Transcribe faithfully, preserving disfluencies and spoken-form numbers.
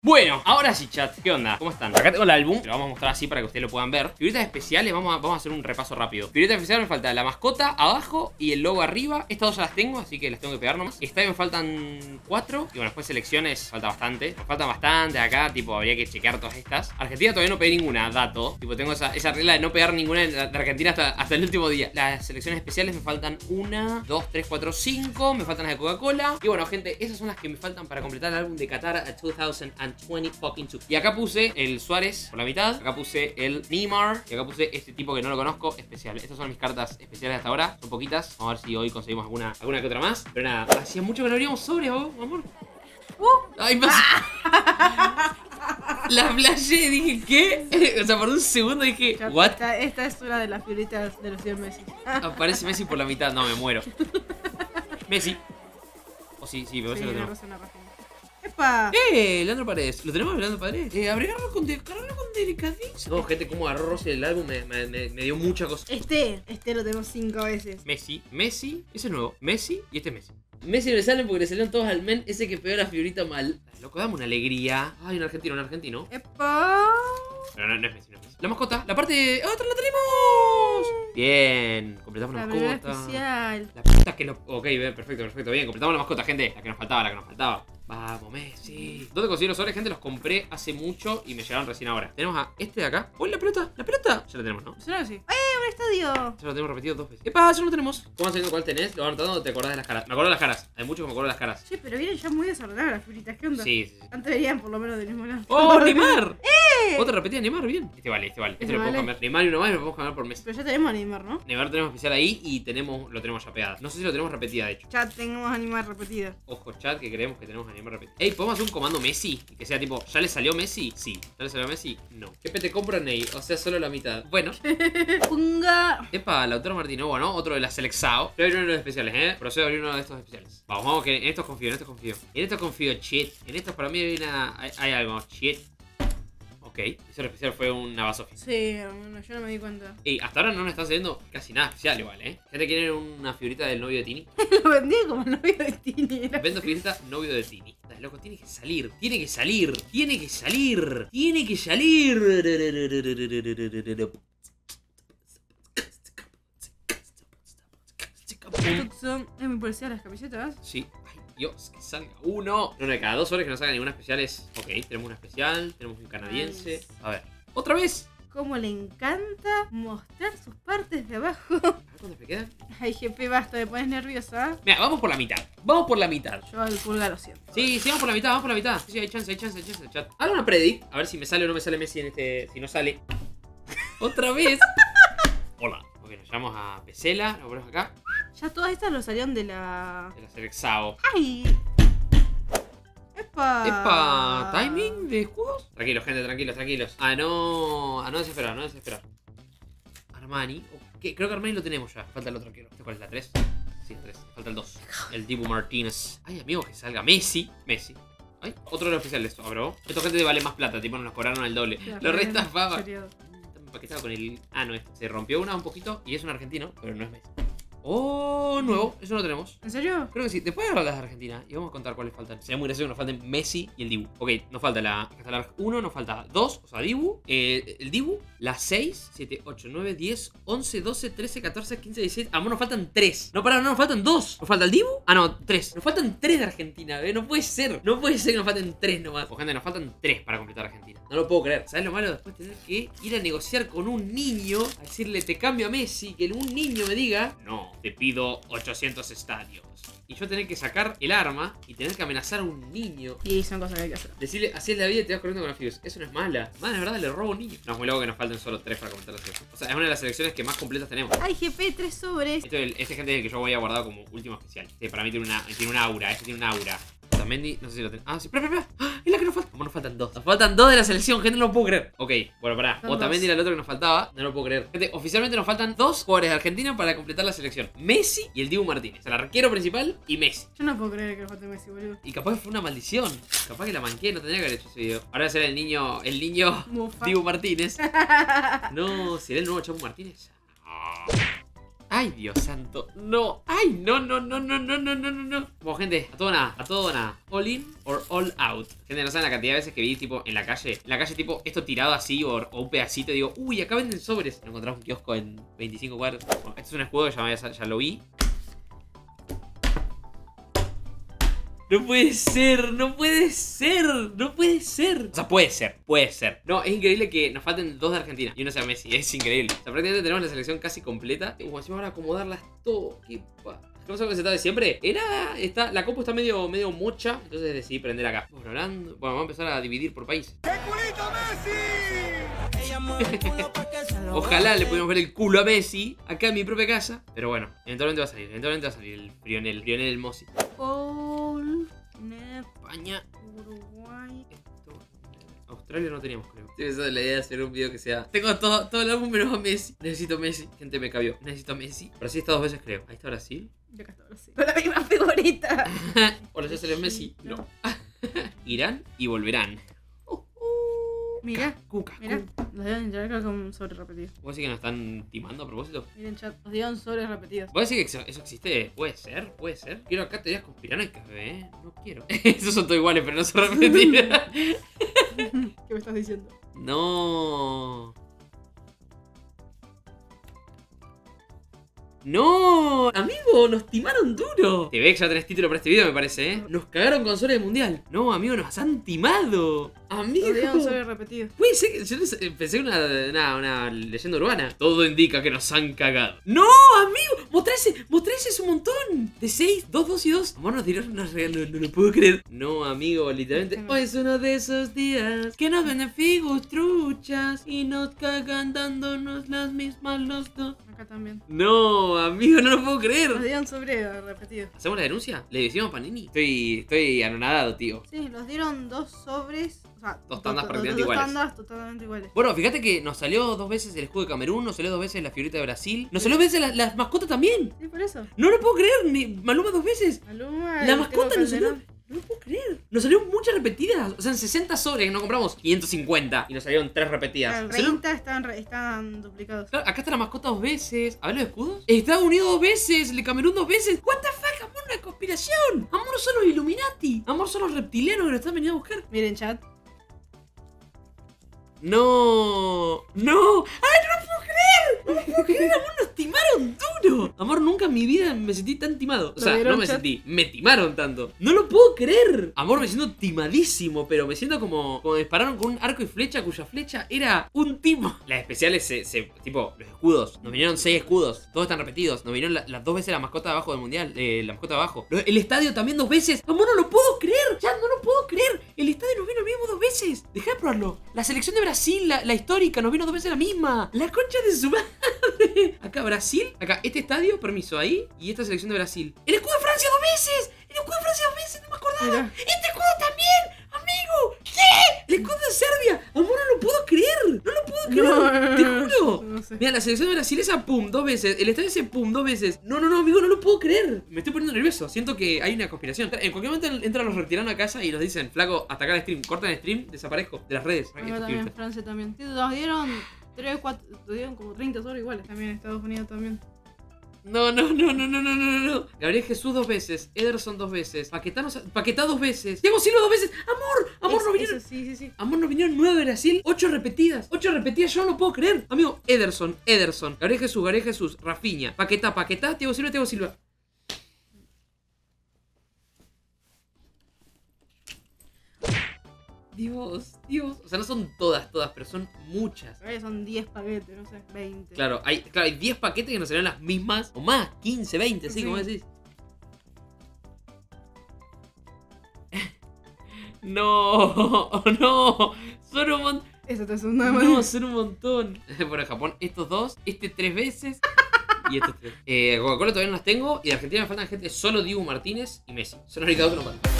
Bueno, ahora sí, chat. ¿Qué onda? ¿Cómo están? Acá tengo el álbum. Lo vamos a mostrar así para que ustedes lo puedan ver. Figuritas especiales, vamos a, vamos a hacer un repaso rápido. Figuritas especiales, me falta la mascota abajo y el logo arriba. Estas dos ya las tengo, así que las tengo que pegar nomás. Esta me faltan cuatro. Y bueno, después selecciones, falta bastante. Nos faltan bastante acá, tipo, habría que chequear todas estas. Argentina todavía no pegué ninguna, dato. Tipo, tengo esa, esa regla de no pegar ninguna de Argentina hasta, hasta el último día. Las selecciones especiales me faltan una, dos, tres, cuatro, cinco. Me faltan las de Coca-Cola. Y bueno, gente, esas son las que me faltan para completar el álbum de Qatar dos mil veintidós. Y acá puse el Suárez por la mitad, acá puse el Neymar y acá puse este tipo que no lo conozco, especial. Estas son mis cartas especiales hasta ahora, son poquitas. Vamos a ver si hoy conseguimos alguna, alguna que otra más. Pero nada, hacía mucho que no abríamos sobres, ¿oh, amor? Uh, ¡Ay, más! La flashé, dije, ¿qué? O sea, por un segundo dije, ¿what? Esta, esta es una de las figuritas de los cien Messi. Aparece Messi por la mitad, no, me muero. Messi. O oh, sí, sí, me parece sí, que lo tengo. ¡Epa! ¡Eh! Leandro Paredes. ¿Lo tenemos, Leandro Paredes? Eh, abrirlo con, de, con delicadeza. No, gente, como agarró Rossi el álbum me, me, me, me dio mucha cosa. Este, este lo tenemos cinco veces. Messi, Messi, ese es nuevo. Messi y este es Messi. Messi le salen porque le salieron todos al men ese que pegó la figurita mal. Loco, dame una alegría. Ay, un argentino, un argentino. ¡Epa! No, no, no es Messi, no es Messi. La mascota, la parte... ¡Otra la tenemos! Bien, completamos la, la mascota. Especial. La puta que lo... Ok, bien, perfecto, perfecto. Bien, completamos la mascota, gente. La que nos faltaba, la que nos faltaba. Vamos, Messi. ¿Dónde conseguí los sobres, gente? Los compré hace mucho y me llegaron recién ahora. Tenemos a este de acá. ¡Oh, la pelota! ¡La pelota! Ya la tenemos, ¿no? ¿Será así? ¡Eh, un estadio! Ya lo tenemos repetido dos veces. ¡Epa! Ya lo tenemos. ¿Cómo sabiendo cuál tenés? Lo van notando, te acordás de las caras. Me acuerdo de las caras. Hay muchos que me acuerdo de las caras. Sí, pero vienen ya muy desordenadas las figuritas. ¿Qué onda? Sí, sí, sí. Antes venían por lo menos del mismo lado. ¡Oh, Neymar! ¡Eh! Otra repetida, Neymar, bien. Este vale, este vale. Este lo vale. Podemos cambiar. Neymar y uno más y lo podemos cambiar por Messi. Pero ya tenemos a Neymar, ¿no? Neymar lo tenemos especial ahí y tenemos, lo tenemos ya pegada. No sé si lo tenemos repetida, de hecho. Ya tenemos a Neymar repetida. Ojo, chat, que creemos que tenemos a Neymar repetida. Ey, ¿podemos hacer un comando Messi? Que sea tipo, ¿ya le salió Messi? Sí. ¿Ya le salió Messi? No. ¿Qué te compro, Ney? O sea, solo la mitad. Bueno. Punga. Epa, Lautaro Martínez, bueno, otro de la Seleção. Pero hay uno de los especiales, ¿eh? Procedo a abrir uno de estos especiales. Vamos, vamos, que en estos confío, en estos confío. En estos confío, shit. En estos para mí hay, una, hay, hay algo, shit. Ok, eso lo especial fue una basofia. Sí, no, yo no me di cuenta. Y hasta ahora no nos está saliendo casi nada especial igual, ¿eh? ¿Ya te quieren una figurita del novio de Tini? Lo vendí como novio de Tini. Vendo figurita novio de Tini. Estás loco, tiene que salir, tiene que salir, tiene que salir, tiene que salir. ¿Es muy parecida a las camisetas? Sí. Ay, Dios, que salga uno. No, no, de cada dos horas que no salga ninguna especial es... Ok, tenemos una especial, tenemos un canadiense. A ver, ¡otra vez! Como le encanta mostrar sus partes de abajo. ¿Cuántas me quedan? Ay, G P, basta, me pones nerviosa. Mira, vamos por la mitad. Vamos por la mitad. Yo al pulgar lo siento. Sí, sí, vamos por la mitad, vamos por la mitad. Sí, sí, hay chance, hay chance, hay chance, chat. Ahora una predict. A ver si me sale o no me sale Messi en este... Si no sale... ¡Otra vez! Hola. Ok, nos llamamos a Pesela, nos ponemos acá. Ya todas estas lo salieron de la... De la Seleção. ¡Ay! ¡Epa! ¡Epa! ¿Timing de escudos? Tranquilos, gente, tranquilos, tranquilos. Ah, no... Ah, no desesperar, no desesperar. Armani. Okay. Creo que Armani lo tenemos ya. Falta el otro, quiero. ¿Cuál es la tres? Sí, la tres. Falta el dos. El Dibu Martínez. Ay, amigo, que salga Messi. Messi. Ay, otro de los oficiales esto, abro. Esto, gente, vale más plata. Tipo, nos cobraron el doble. La lo resta fava. Paquetado con el... Ah, no, este. Se rompió una un poquito y es un argentino, pero no es Messi. Oh, nuevo, eso no lo tenemos. ¿En serio? Creo que sí, después hablar de Argentina y vamos a contar cuáles faltan. Sería muy gracioso que nos falten Messi y el Dibu. Ok, nos falta la uno, nos falta dos, o sea, Dibu, eh, el Dibu, la seis, siete, ocho, nueve, diez, once, doce, trece, catorce, quince, dieciséis. Amor, nos faltan tres. No, pará, no, nos faltan dos. ¿Nos falta el Dibu? Ah, no, tres. Nos faltan tres de Argentina, eh. No puede ser. No puede ser que nos falten tres nomás. Pues, gente, nos faltan tres para completar Argentina. No lo puedo creer. ¿Sabes lo malo? Después tener que ir a negociar con un niño, a decirle, te cambio a Messi, que un niño me diga, no. Te pido ochocientos estadios. Y yo tener que sacar el arma y tener que amenazar a un niño. Y son cosas que hay que hacer. Decirle, así es la vida y te vas corriendo con los figos. Eso no es mala. Mala, la verdad, le robo a un niño. No, es muy loco que nos falten solo tres para completar la selección. O sea, es una de las selecciones que más completas tenemos. Ay, G P, tres sobres. Este, este gente es el que yo voy a guardar como último especial. Este para mí tiene una, tiene una aura. Este tiene una aura. Mendy, no sé si lo tengo. Ah, sí, espera, espera, espera. Es la que nos falta. Como nos faltan dos. Nos faltan dos de la selección, gente, no lo puedo creer. Ok, bueno, pará. Otamendi era el otro que nos faltaba. No lo puedo creer. Gente, oficialmente nos faltan dos jugadores de Argentina para completar la selección. Messi y el Dibu Martínez. El arquero principal y Messi. Yo no puedo creer que nos falte Messi, boludo. Y capaz que fue una maldición. Capaz que la manqué, no tendría que haber hecho ese video. Ahora será el niño, el niño Mufa. Dibu Martínez. No, será el nuevo Chapo Martínez. Ah. Ay, Dios santo. No. Ay, no, no, no, no, no, no, no, no. Bueno, gente, a todo nada, a todo nada. All in or all out. Gente, no saben la cantidad de veces que vi, tipo, en la calle. En la calle, tipo, esto tirado así o, o un pedacito. Digo, uy, acá venden sobres. Encontramos un kiosco en veinticinco cuadros. Bueno, esto es un escudo que ya, ya lo vi. No puede ser, no puede ser, no puede ser. O sea, puede ser, puede ser. No, es increíble que nos falten dos de Argentina y uno sea Messi, es increíble. O sea, prácticamente tenemos la selección casi completa. Uy, así me van a acomodarlas todo. Qué pa... ¿Qué pasa con ese estado de siempre? Eh, nada, está, la copa está medio, medio mocha, entonces decidí prender acá. Bueno, hablando, bueno, vamos a empezar a dividir por país. ¡Qué culito, Messi! Ojalá le pudiéramos ver el culo a Messi acá en mi propia casa. Pero bueno, eventualmente va a salir, eventualmente va a salir el Lionel, Lionel Messi. España, Uruguay, esto. Australia no teníamos, creo. Estoy pensando en la idea de hacer un video que sea. Tengo todo, todo el álbum menos a Messi. Necesito Messi. Gente, me cabió. Necesito a Messi. Brasil está dos veces, creo. Ahí está Brasil. Yo acá está Brasil. Con la misma figurita. Hola, ya salió Messi. No. no. Irán y volverán. Mirá, Cuca, mirá, nos dieron ya creo que un sobre repetido. ¿Vos decís que nos están timando a propósito? Miren, chat, nos dieron sobres repetidos. ¿Vos decís que eso existe? Puede ser, puede ser. Quiero acá teorías conspiranoicas, ¿eh? No quiero. Esos son todos iguales, pero no son repetidos. ¿Qué me estás diciendo? No. ¡No! Amigo, nos timaron duro. Te ve que ya tenés título para este video, me parece, ¿eh? Nos cagaron con sobres del mundial. No, amigo, nos han timado. Amigo. Nos dieron repetido. Uy, sé que yo pensé una, una, una leyenda urbana. Todo indica que nos han cagado. ¡No, amigo! ¡Vos traes, vos traes un montón! De seis, dos, dos y dos. Amor, nos tiraron una regla, no, no lo puedo creer. No, amigo, literalmente. Hoy es uno de esos días que nos venden figos truchas y nos cagan dándonos las mismas los dos. Acá también. No, amigo, no lo puedo creer. Nos dieron sobre repetido. ¿Hacemos la denuncia? ¿Le decimos a Panini? Estoy, estoy anonadado, tío. Sí, nos dieron dos sobres. O sea, dos tandas do, prácticamente do, do, iguales. Dos tandas totalmente iguales. Bueno, fíjate que nos salió dos veces el escudo de Camerún, nos salió dos veces la figurita de Brasil, nos sí. salió dos veces las la mascotas también. Sí, por eso. No lo puedo creer, ni Maluma dos veces. Maluma. La mascota nos salió. No lo puedo creer. Nos salieron muchas repetidas. O sea, en sesenta sobres que nos compramos quinientos cincuenta y nos salieron tres repetidas. Claro, treinta están, están duplicados. Claro, acá está la mascota dos veces. A ver los escudos. Estados Unidos dos veces. El Camerún dos veces. What the fuck, amor, una conspiración. Amor, son los Illuminati. Amor, son los reptilianos que nos están veniendo a buscar. Miren, chat. No. No. ¡Ay, no! No me puedo creer, amor, nos timaron duro. Amor, nunca en mi vida me sentí tan timado. O sea, no me sentí, me timaron tanto. No lo puedo creer. Amor, me siento timadísimo, pero me siento como como me dispararon con un arco y flecha cuya flecha era un timo. Las especiales, se, se tipo, los escudos. Nos vinieron seis escudos, todos están repetidos. Nos vinieron la, las dos veces la mascota de abajo del mundial, eh, la mascota de abajo. El estadio también dos veces. Amor, no lo puedo creer, ya no lo puedo creer. El estadio nos vino el mismo dos veces. Dejá de probarlo. La selección de Brasil, la, la histórica, nos vino dos veces la misma. La concha de su madre. Acá Brasil, acá este estadio, permiso, ahí. Y esta selección de Brasil. ¡El escudo de Francia dos veces! ¡El escudo de Francia dos veces! ¡No me acordaba! Mira. ¡Este escudo también! ¡Amigo! ¿Qué? ¡El escudo de Serbia! ¡Amor, no lo puedo creer! ¡No lo puedo creer! No, ¡te juro! No sé. Mira, la selección de Brasil esa pum, dos veces. El estadio ese pum, dos veces. No, no, no, amigo, no lo puedo creer. Me estoy poniendo nervioso. Siento que hay una conspiración. En cualquier momento entran los reptilianos a casa y nos dicen, flaco, atacar el stream. Cortan el stream, desaparezco de las redes. Ay, también, Francia también. ¿Nos dieron? tres, cuatro, tuvieron como treinta sobres iguales. También Estados Unidos también. No, no, no, no, no, no, no, no. Gabriel Jesús dos veces, Ederson dos veces, Paquetá, no, Paquetá dos veces, Tiago Silva dos veces. Amor, amor, no vinieron. Eso, sí, sí, sí. Amor, nos vinieron nueve de Brasil, ocho repetidas. Ocho repetidas, yo no lo puedo creer. Amigo, Ederson, Ederson, Gabriel Jesús, Gabriel Jesús, Rafinha, Paquetá, Paquetá, Tiago Silva, Tiago Silva. Dios, Dios. O sea, no son todas, todas, pero son muchas. Creo que son diez paquetes, no sé, veinte. Claro, hay, claro, hay diez paquetes que nos serán las mismas, o más, quince, veinte, ¿sí? ¿Cómo decís? No, no, son un montón. Eso te suena mal. No, son un montón. Bueno, Japón, estos dos, este tres veces. Y estos tres. Eh, Coca-Cola todavía no las tengo. Y de Argentina me faltan gente, solo Dibu Martínez y Messi. Son los únicos que no faltan.